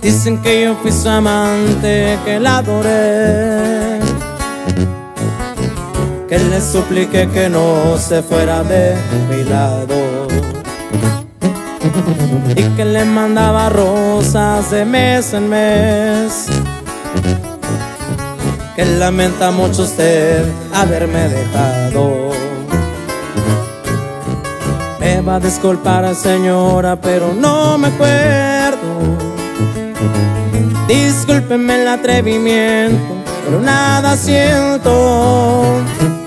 Dicen que yo fui su amante, que la adoré, que le supliqué que no se fuera de mi lado, y que le mandaba rosas de mes en mes, que lamenta mucho usted haberme dejado. Me va a disculpar, señora, pero no me acuerdo. Discúlpeme el atrevimiento, pero nada siento.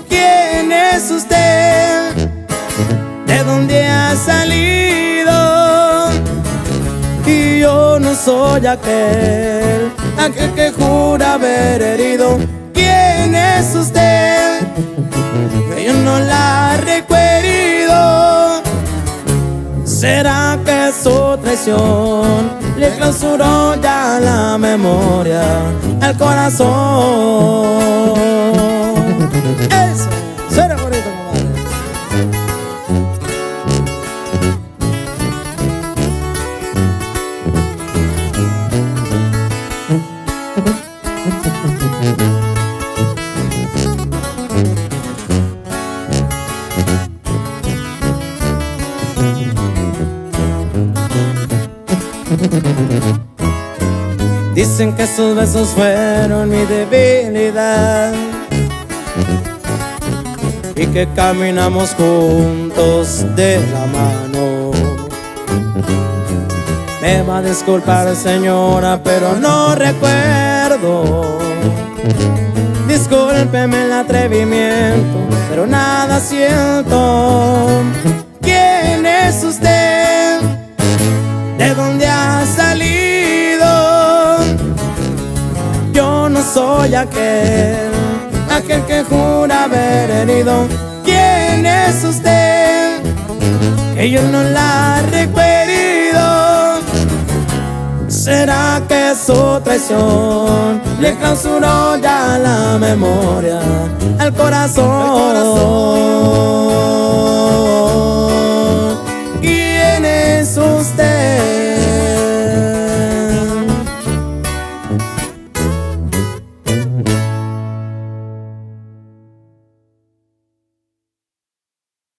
¿Quién es usted? ¿De dónde ha salido? Y yo no soy aquel que jura haber herido. ¿Quién es usted? Que yo no la recuerdo. ¿Será que su traición le clausuró ya la memoria al corazón? Eso, suena bonito, compadre. Dicen que sus besos fueron mi debilidad, y que caminamos juntos de la mano. Me va a disculpar, señora, pero no recuerdo. Discúlpeme el atrevimiento, pero nada siento. ¿Quién es usted? ¿De dónde ha salido? Yo no soy aquel que jura haber herido. ¿Quién es usted? Que yo no la recuerdo. ¿Será que su traición le clausuró ya la memoria al corazón? ¿Quién es usted?